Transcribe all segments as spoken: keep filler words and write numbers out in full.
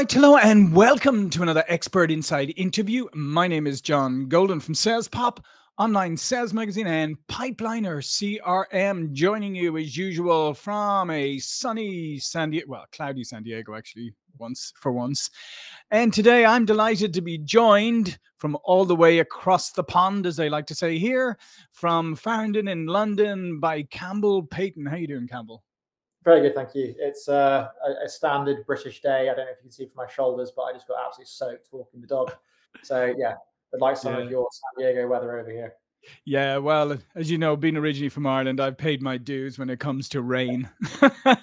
right, hello, and welcome to another Expert Inside interview. My name is John Golden from Sales Pop, online sales magazine, and Pipeliner C R M. Joining you as usual from a sunny San Diego, well, cloudy San Diego, actually, once for once. And today I'm delighted to be joined from all the way across the pond, as they like to say here, from Farringdon in London by Campbell Payton. How are you doing, Campbell? Very good, thank you. It's uh, a, a standard British day. I don't know if you can see from my shoulders, but I just got absolutely soaked walking the dog. So, yeah, I'd like some yeah. of your San Diego weather over here. Yeah, well, as you know, being originally from Ireland, I've paid my dues when it comes to rain. Yeah.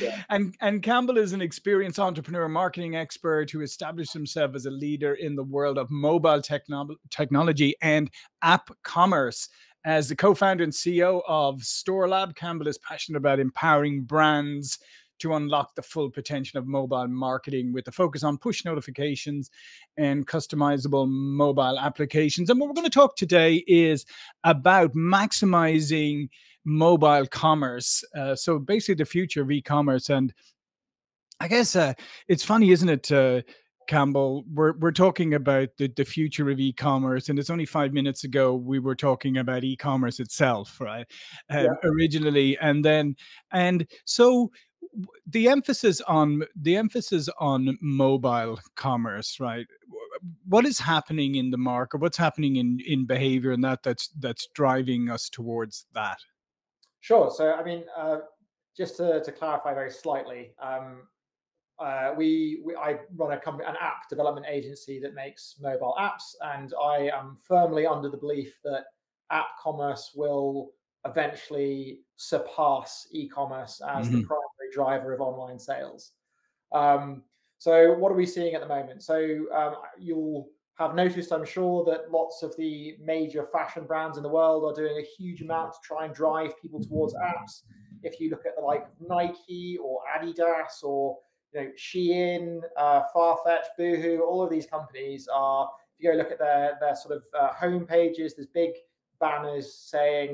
yeah. And, and Campbell is an experienced entrepreneur marketing expert who established himself as a leader in the world of mobile techno- technology and app commerce. As the co-founder and C E O of StoreLab, Campbell is passionate about empowering brands to unlock the full potential of mobile marketing with a focus on push notifications and customizable mobile applications. And what we're going to talk today is about maximizing mobile commerce. Uh, so basically the future of e-commerce. And I guess uh, it's funny, isn't it, uh, Campbell, we're we're talking about the, the future of e-commerce, and it's only five minutes ago we were talking about e-commerce itself, right? Um, yeah. Originally, and then and so the emphasis on the emphasis on mobile commerce, right? What is happening in the market? What's happening in in behavior, and that that's that's driving us towards that? Sure. So, I mean, uh, just to, to clarify very slightly. Um, Uh, we, we, I run a company, an app development agency that makes mobile apps, and I am firmly under the belief that app commerce will eventually surpass e-commerce as mm-hmm. the primary driver of online sales. Um, so what are we seeing at the moment? So um, you'll have noticed, I'm sure, that lots of the major fashion brands in the world are doing a huge amount to try and drive people towards apps. If you look at the like Nike or Adidas or You know, Shein, uh, Farfetch, Boohoo, all of these companies are, if you go look at their, their sort of uh, home pages, there's big banners saying,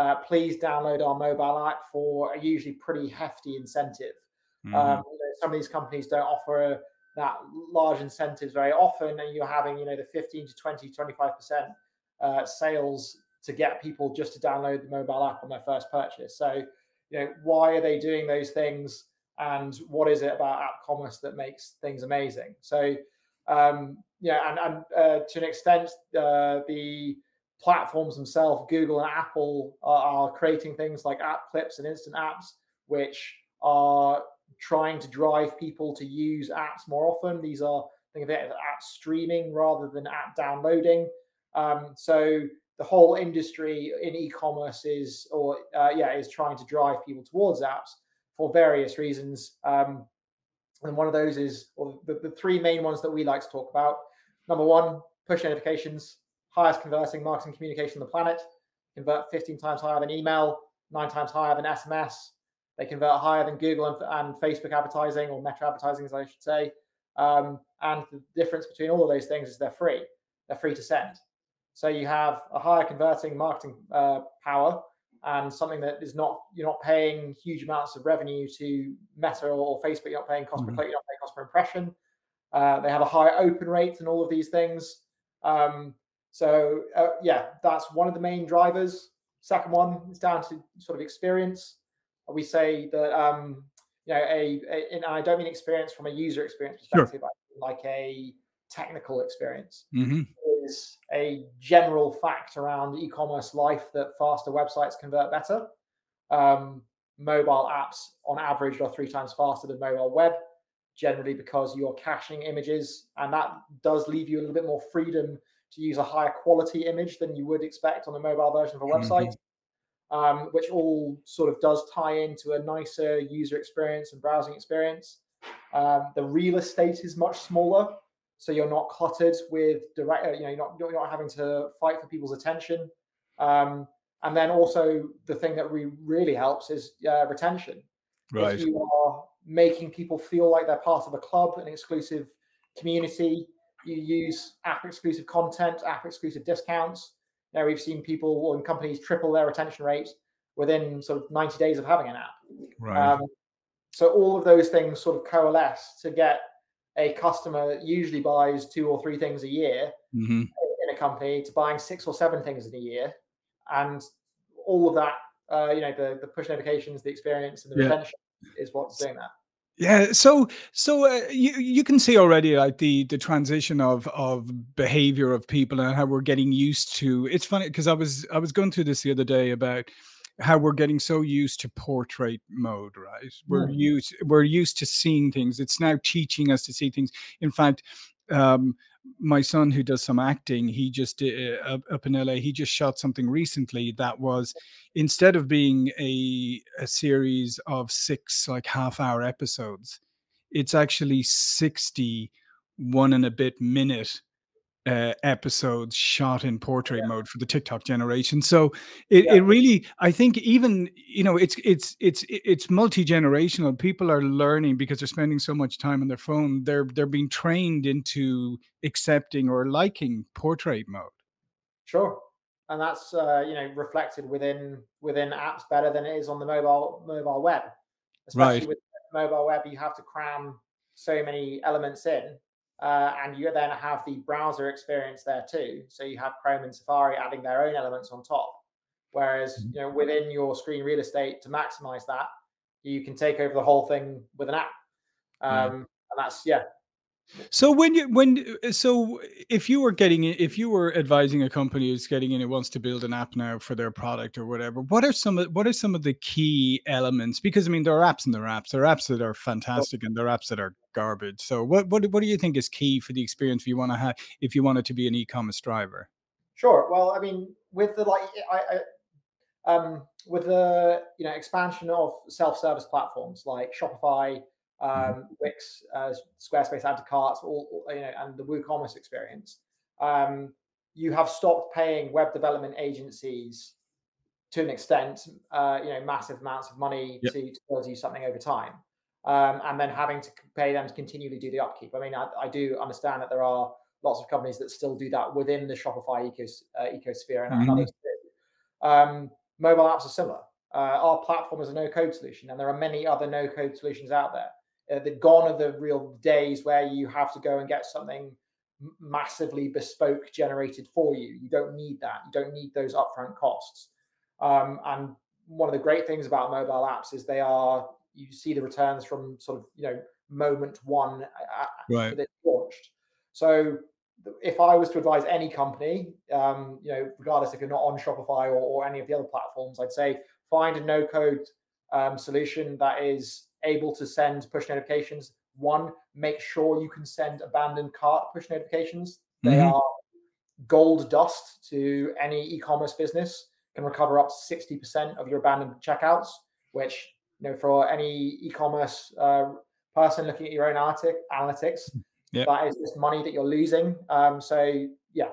uh, please download our mobile app for a usually pretty hefty incentive. Mm-hmm. Um, you know, some of these companies don't offer that large incentives very often, and you're having, you know, the fifteen to twenty, twenty-five percent uh, sales to get people just to download the mobile app on their first purchase. So, you know, why are they doing those things? And what is it about app commerce that makes things amazing? So, um, yeah, and, and uh, to an extent, uh, the platforms themselves, Google and Apple, are, are creating things like app clips and instant apps, which are trying to drive people to use apps more often. These are, think of it as app streaming rather than app downloading. Um, so the whole industry in e-commerce is, or uh, yeah, is trying to drive people towards apps. For various reasons, um, and one of those is, or the, the three main ones that we like to talk about. Number one, push notifications, highest converting marketing communication on the planet. Convert fifteen times higher than email, nine times higher than S M S. They convert higher than Google and, and Facebook advertising, or Meta advertising, as I should say. Um, and the difference between all of those things is they're free. They're free to send. So you have a higher converting marketing uh, power. And something that is not, you're not paying huge amounts of revenue to Meta or Facebook, you're not paying cost per click, you're not paying cost per impression. Uh, they have a higher open rate and all of these things. Um, so uh, yeah, that's one of the main drivers. Second one is down to sort of experience. We say that, um, you know, a, a, and I don't mean experience from a user experience perspective, sure. I mean like a technical experience. Mm-hmm. Is a general fact around e-commerce life that faster websites convert better. Um, mobile apps on average are three times faster than mobile web, generally because you're caching images, and that does leave you a little bit more freedom to use a higher quality image than you would expect on the mobile version of a website, mm-hmm. um, which all sort of does tie into a nicer user experience and browsing experience. Um, the real estate is much smaller. So you're not cluttered with direct, you know, you're not, you're not having to fight for people's attention. Um, and then also the thing that re- really helps is uh, retention. Right. If you are making people feel like they're part of a club, an exclusive community, you use app exclusive content, app exclusive discounts. Now we've seen people and companies triple their retention rate within sort of ninety days of having an app. Right. Um, so all of those things sort of coalesce to get a customer that usually buys two or three things a year mm-hmm. in a company to buying six or seven things in a year. And all of that, uh, you know, the, the push notifications, the experience and the yeah. retention is what's doing that. Yeah, so so uh, you you can see already like the the transition of of behavior of people and how we're getting used to. It's funny because I was I was going through this the other day about how we're getting so used to portrait mode, right? We're mm. used we're used to seeing things. It's now teaching us to see things. In fact, um, my son who does some acting, he just uh, up in L A, he just shot something recently that was, instead of being a a series of six like half hour episodes, it's actually sixty one and a bit minute uh, episodes shot in portrait yeah. mode for the TikTok generation. So it, yeah. it really, I think even, you know, it's, it's, it's, it's multi-generational. People are learning because they're spending so much time on their phone. They're, they're being trained into accepting or liking portrait mode. Sure. And that's, uh, you know, reflected within, within apps better than it is on the mobile, mobile web, especially right. with mobile web. You have to cram so many elements in. Uh, and you then have the browser experience there too. So you have Chrome and Safari adding their own elements on top. Whereas, you know, within your screen real estate, to maximize that, you can take over the whole thing with an app. Um, and that's, yeah. So when you, when, so if you were getting, if you were advising a company who's getting in, it wants to build an app now for their product or whatever, what are some, what are some of the key elements? Because I mean, there are apps and there are apps, there are apps that are fantastic and there are apps that are garbage. So what, what, what do you think is key for the experience if you want to have, if you want it to be an e-commerce driver? Sure. Well, I mean, with the, like, I, I um, with the, you know, expansion of self-service platforms like Shopify, Um, Wix, uh, Squarespace add to carts, all, all you know, and the WooCommerce experience. Um, you have stopped paying web development agencies to an extent, uh, you know, massive amounts of money yep. to, to build you something over time, um, and then having to pay them to continually do the upkeep. I mean, I, I do understand that there are lots of companies that still do that within the Shopify ecos uh, ecosphere and mm-hmm. others too. Um, mobile apps are similar. Uh, our platform is a no-code solution, and there are many other no-code solutions out there. Uh, the gone are the real days where you have to go and get something massively bespoke generated for you. You don't need that. You don't need those upfront costs. Um, and one of the great things about mobile apps is they are, you see the returns from sort of, you know, moment one right. that it's launched. So if I was to advise any company, um, you know, regardless if you're not on Shopify or, or any of the other platforms, I'd say find a no-code um, solution that is able to send push notifications. One, make sure you can send abandoned cart push notifications. They mm-hmm. are gold dust to any e-commerce business. Can recover up to sixty percent of your abandoned checkouts, which, you know, for any e-commerce uh, person looking at your own analytics, yep. that is just money that you're losing. Um, so yeah,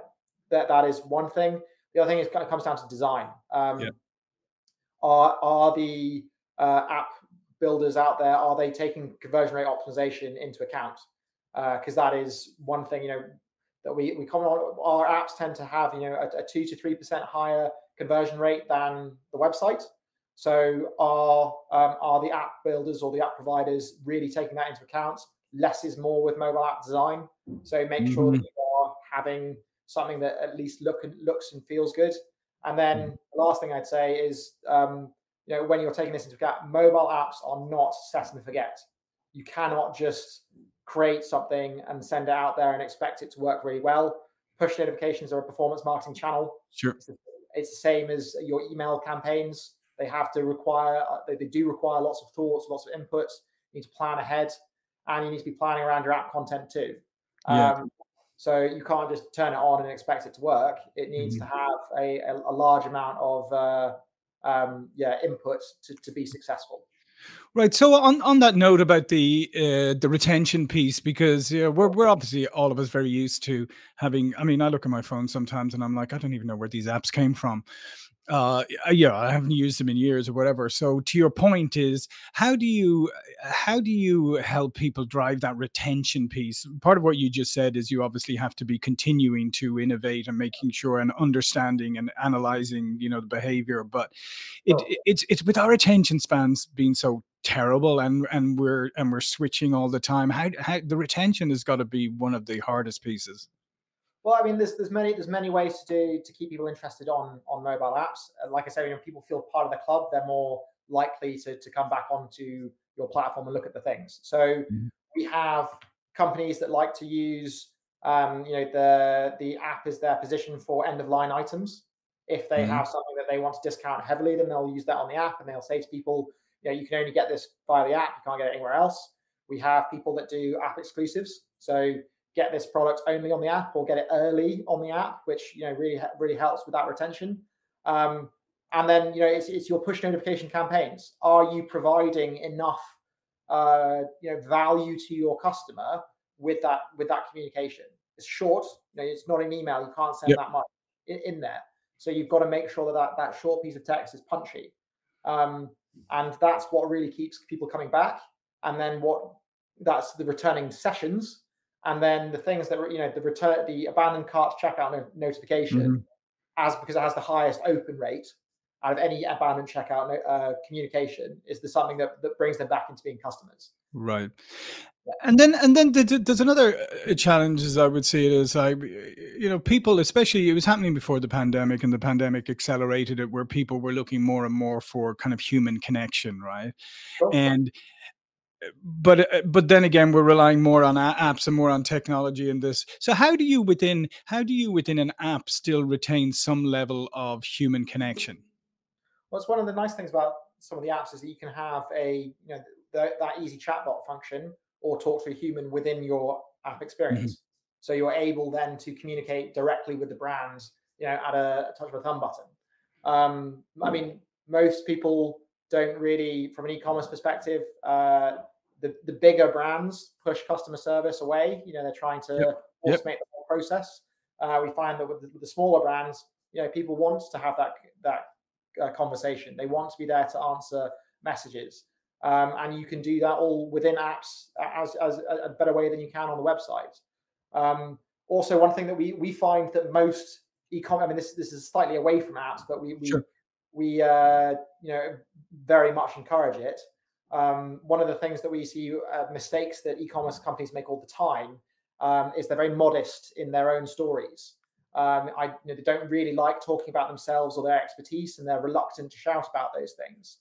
that, that is one thing. The other thing is kind of comes down to design. Um, yep. Are, are the uh, app builders out there, are they taking conversion rate optimization into account? Because uh, that is one thing, you know, that we, we comment on. Our apps tend to have, you know, a, a two to three percent higher conversion rate than the website. So are um, are the app builders or the app providers really taking that into account? Less is more with mobile app design. So make mm-hmm. sure that you are having something that at least look and looks and feels good. And then the last thing I'd say is, um, you know, when you're taking this into account, mobile apps are not set and forget. You cannot just create something and send it out there and expect it to work really well. Push notifications are a performance marketing channel. Sure. It's the, it's the same as your email campaigns. They have to require, they, they do require lots of thoughts, lots of inputs. You need to plan ahead, and you need to be planning around your app content too. Yeah. Um, so you can't just turn it on and expect it to work. It needs mm-hmm. to have a, a, a large amount of, uh, um, yeah, input to, to be successful. Right. So on, on that note about the uh, the retention piece, because you know, we're we're obviously all of us very used to having. I mean, I look at my phone sometimes and I'm like, I don't even know where these apps came from. uh, you know, I haven't used them in years or whatever. So to your point is, how do you, how do you help people drive that retention piece? Part of what you just said is you obviously have to be continuing to innovate and making sure and understanding and analyzing, you know, the behavior, but it, oh. it, it's, it's with our attention spans being so terrible and, and we're, and we're switching all the time. How, how the retention has got to be one of the hardest pieces. Well, I mean, there's there's many there's many ways to do to keep people interested on on mobile apps. Like I say, when people feel part of the club, they're more likely to to come back onto your platform and look at the things. So mm-hmm. we have companies that like to use, um, you know, the the app as their position for end of line items. If they mm-hmm. have something that they want to discount heavily, then they'll use that on the app, and they'll say to people, you know, you can only get this via the app. You can't get it anywhere else. We have people that do app exclusives. So get this product only on the app, or get it early on the app, which, you know, really, really helps with that retention. Um, and then, you know, it's, it's your push notification campaigns. Are you providing enough, uh, you know, value to your customer with that, with that communication? It's short, you know, it's not an email. You can't send yep. that much in, in there. So you've got to make sure that, that that short piece of text is punchy. Um, and that's what really keeps people coming back. And then what that's the returning sessions. And then the things that, you know, the return, the abandoned cart checkout notification, mm-hmm. as because it has the highest open rate out of any abandoned checkout uh, communication, is the something that, that brings them back into being customers. Right. Yeah. And then, and then there's another challenge, as I would see it, is like, you know, people, especially it was happening before the pandemic, and the pandemic accelerated it, where people were looking more and more for kind of human connection, right? Sure. And But but then again, we're relying more on apps and more on technology in this. So how do you within how do you within an app still retain some level of human connection? Well, it's one of the nice things about some of the apps is that you can have a you know the, that easy chatbot function or talk to a human within your app experience. Mm-hmm. So you're able then to communicate directly with the brand, you know, at a, a touch of a thumb button. Um, I mean, most people don't really, from an e-commerce perspective, uh, the, the bigger brands push customer service away. You know, they're trying to yep. automate yep. the whole process. Uh, we find that with the, with the smaller brands, you know, people want to have that that uh, conversation. They want to be there to answer messages. Um, and you can do that all within apps as, as a better way than you can on the website. Um, also, one thing that we we find that most e-commerce, I mean, this, this is slightly away from apps, but we, we sure. We, uh, you know, very much encourage it. Um, one of the things that we see uh, mistakes that e-commerce companies make all the time um, is they're very modest in their own stories. Um, I, you know, they don't really like talking about themselves or their expertise, and they're reluctant to shout about those things.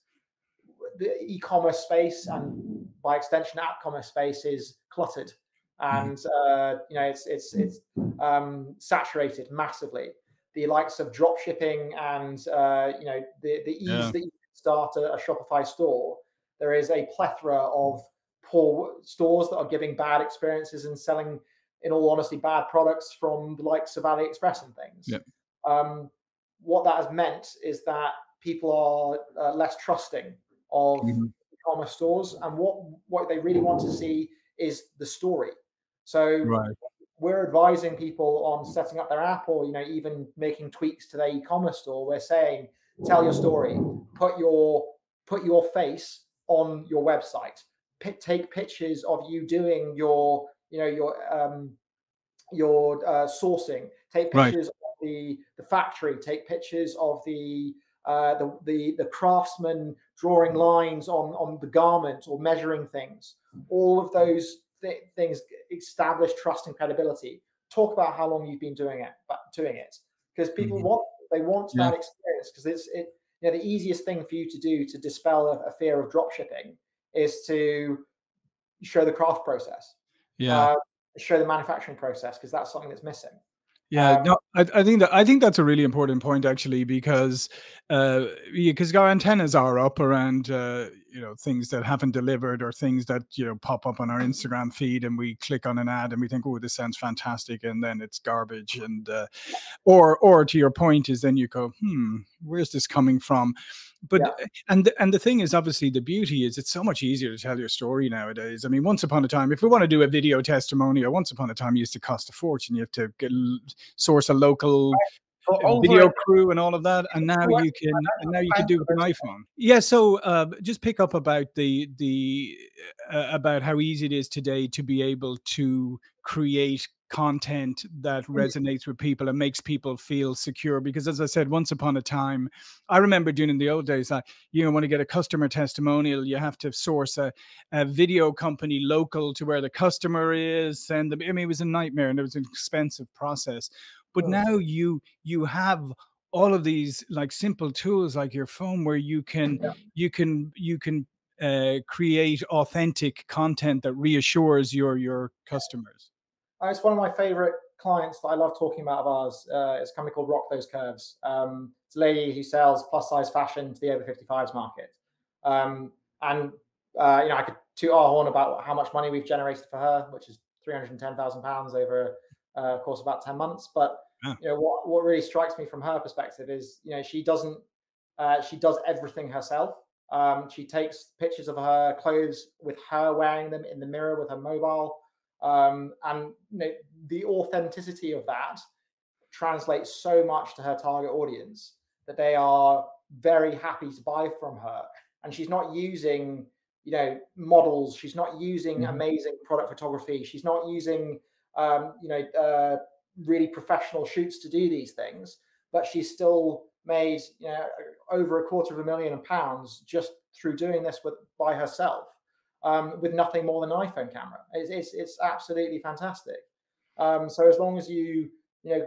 The e-commerce space, and by extension, app commerce space, is cluttered, and uh, you know, it's it's it's um, saturated massively. The likes of drop shipping and uh, you know the, the ease yeah. that you can start a, a Shopify store. There is a plethora of poor stores that are giving bad experiences and selling, in all honesty, bad products from the likes of AliExpress and things. Yeah. Um, what that has meant is that people are uh, less trusting of mm-hmm. e-commerce stores, and what what they really want to see is the story. So. Right. We're advising people on setting up their app, or you know, even making tweaks to their e-commerce store. We're saying, tell your story, put your put your face on your website, P take pictures of you doing your, you know, your um, your uh, sourcing. Take pictures right. of the the factory. Take pictures of the uh, the the the craftsman drawing lines on on the garment or measuring things. All of those. Th things establish trust and credibility. Talk about how long you've been doing it, but doing it, because people mm-hmm. want they want yeah. that experience. Because it's it, you know, the easiest thing for you to do to dispel a, a fear of drop shipping is to show the craft process, yeah, uh, show the manufacturing process, because that's something that's missing. Yeah, um, no, I, I think that I think that's a really important point actually, because because uh, yeah, our antennas are up around uh, you know things that haven't delivered, or things that you know pop up on our Instagram feed, and we click on an ad and we think, oh, this sounds fantastic, and then it's garbage, and uh, or or to your point is then you go, hmm, where's this coming from? But yeah. and the, and the thing is, obviously, the beauty is it's so much easier to tell your story nowadays. I mean, once upon a time, if we want to do a video testimonial, once upon a time, it used to cost a fortune. You have to get, source a local for video crew and all of that, and now you can and now you can do it with an iPhone. Yeah, so uh, just pick up about the the uh, about how easy it is today to be able to create content that resonates with people and makes people feel secure. Because as I said, once upon a time, I remember doing in the old days, like, you know, want to get a customer testimonial, you have to source a, a video company local to where the customer is. Send them. I mean, it was a nightmare and it was an expensive process. But oh. now you you have all of these like simple tools like your phone where you can yeah. you can you can uh, create authentic content that reassures your your customers. Uh, it's one of my favorite clients that I love talking about of ours. Uh, it's a company called Rock Those Curves. Um, it's a lady who sells plus size fashion to the over fifty-fives market. Um, and, uh, you know, I could toot our horn about how much money we've generated for her, which is three hundred ten thousand pounds over a uh, course of about ten months. But, yeah. you know, what, what really strikes me from her perspective is, you know, she doesn't, uh, she does everything herself. Um, she takes pictures of her clothes with her wearing them in the mirror with her mobile. Um, and you know, the authenticity of that translates so much to her target audience that they are very happy to buy from her. And she's not using, you know, models. She's not using mm-hmm. amazing product photography. She's not using, um, you know, uh, really professional shoots to do these things. But she's still made, you know, over a quarter of a million pounds just through doing this with by herself. Um, with nothing more than an iPhone camera. It's, it's, it's absolutely fantastic. Um, so as long as you, you know,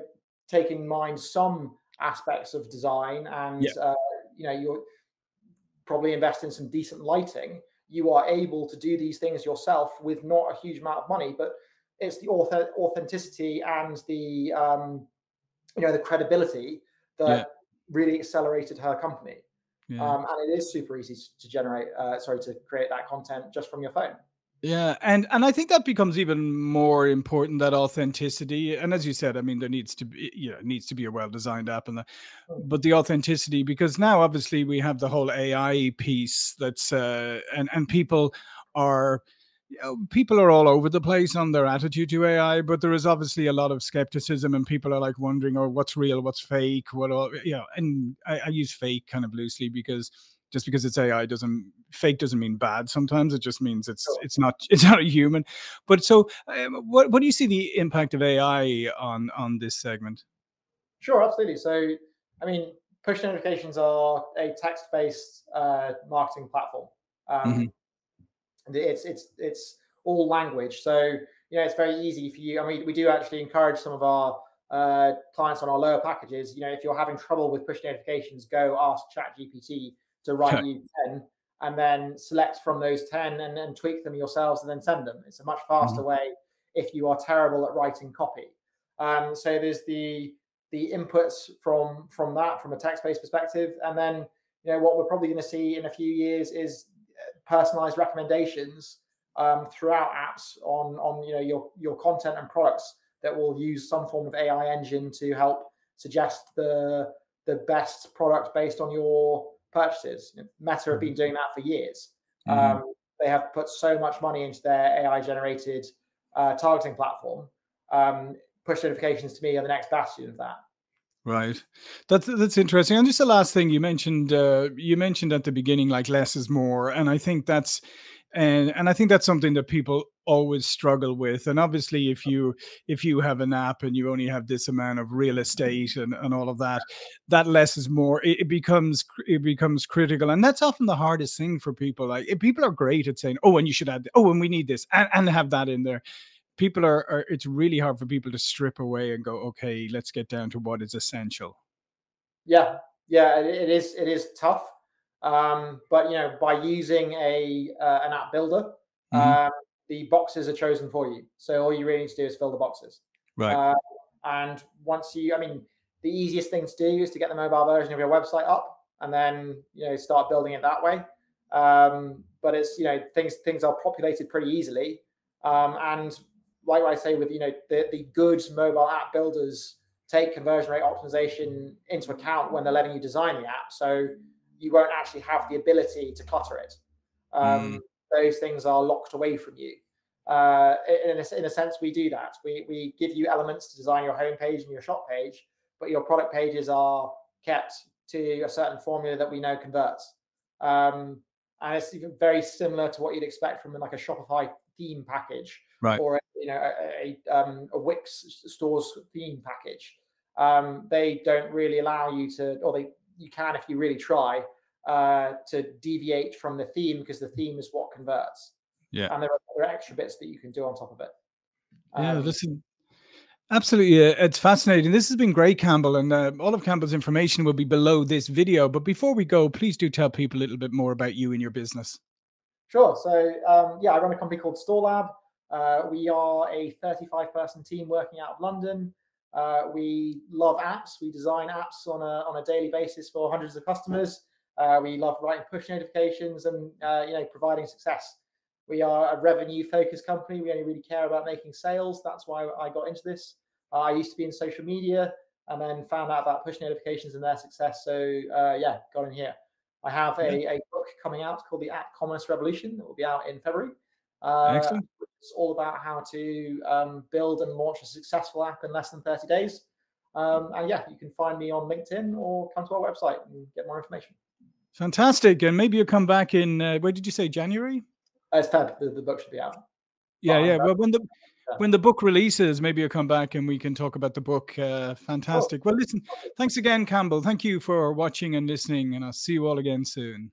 take in mind some aspects of design and, yeah. uh, you know, you're probably invest in some decent lighting, you are able to do these things yourself with not a huge amount of money, but it's the author authenticity and the, um, you know, the credibility that yeah. really accelerated her company. Yeah. Um, and it is super easy to generate, uh, sorry, to create that content just from your phone. Yeah. And, and I think that becomes even more important, that authenticity. And as you said, I mean, there needs to be, you know, needs to be a well-designed app and the, but the authenticity, because now obviously we have the whole A I piece that's, uh, and, and people are, you know, people are all over the place on their attitude to A I, but there is obviously a lot of skepticism, and people are like wondering, oh, what's real, what's fake, what all, you know. And I, I use fake kind of loosely, because just because it's A I doesn't, fake doesn't mean bad. Sometimes it just means it's it's not it's not a human. But so, um, what what do you see the impact of A I on on this segment? Sure, absolutely. So, I mean, push notifications are a text-based uh, marketing platform. Um, mm-hmm. It's it's it's all language, so you know it's very easy for you. I mean, we do actually encourage some of our uh, clients on our lower packages. You know, if you're having trouble with push notifications, go ask Chat G P T to write you ten, and then select from those ten and then tweak them yourselves and then send them. It's a much faster mm-hmm. way if you are terrible at writing copy. Um, so there's the the inputs from from that from a text-based perspective, and then you know what we're probably going to see in a few years is personalized recommendations um, throughout apps on, on you know, your, your content and products that will use some form of A I engine to help suggest the, the best product based on your purchases. Meta have been doing that for years. Mm-hmm. Um, they have put so much money into their A I-generated uh, targeting platform. Um, push notifications to me are the next bastion of that. Right. That's, that's interesting. And just the last thing you mentioned, uh, you mentioned at the beginning, like less is more. And I think that's, and, and I think that's something that people always struggle with. And obviously if you, if you have an app and you only have this amount of real estate and, and all of that, that less is more, it, it becomes, it becomes critical. And that's often the hardest thing for people. Like if people are great at saying, oh, and you should add, oh, and we need this and, and have that in there. People are, are, it's really hard for people to strip away and go, okay, let's get down to what is essential. Yeah. Yeah, it, it is, it is tough. Um, but you know, by using a, uh, an app builder, mm-hmm. um, the boxes are chosen for you. So all you really need to do is fill the boxes. Right. Uh, and once you, I mean, the easiest thing to do is to get the mobile version of your website up and then, you know, start building it that way. Um, but it's, you know, things, things are populated pretty easily. Um, and, like I say, with you know the, the good mobile app builders take conversion rate optimization into account when they're letting you design the app, so you won't actually have the ability to clutter it. Um, mm. Those things are locked away from you. Uh, in, a, in a sense, we do that. We we give you elements to design your homepage and your shop page, but your product pages are kept to a certain formula that we know converts. Um, and it's even very similar to what you'd expect from like a Shopify theme package, right, or a, you know, a, a, um, a Wix stores theme package. Um, they don't really allow you to, or they you can if you really try, uh, to deviate from the theme, because the theme is what converts. Yeah, and there are, there are extra bits that you can do on top of it. Um, yeah, listen. Absolutely. It's fascinating. This has been great, Campbell, and uh, all of Campbell's information will be below this video. But before we go, please do tell people a little bit more about you and your business. Sure. So, um, yeah, I run a company called StoreLab. Uh, we are a thirty-five person team working out of London. Uh, we love apps. We design apps on a, on a daily basis for hundreds of customers. Uh, we love writing push notifications and, uh, you know, providing success. We are a revenue-focused company. We only really care about making sales. That's why I got into this. Uh, I used to be in social media and then found out about push notifications and their success. So, uh, yeah, got in here. I have a, a book coming out called The App Commerce Revolution that will be out in February. Uh, Excellent. It's all about how to um, build and launch a successful app in less than thirty days. Um, and, yeah, you can find me on LinkedIn or come to our website and get more information. Fantastic. And maybe you'll come back in, uh, where did you say, January? It's time. The, the book should be out. Yeah, oh, yeah. Well, when the when the book releases, maybe you'll come back and we can talk about the book. Uh, fantastic. Oh. Well, listen, thanks again, Campbell. Thank you for watching and listening, and I'll see you all again soon.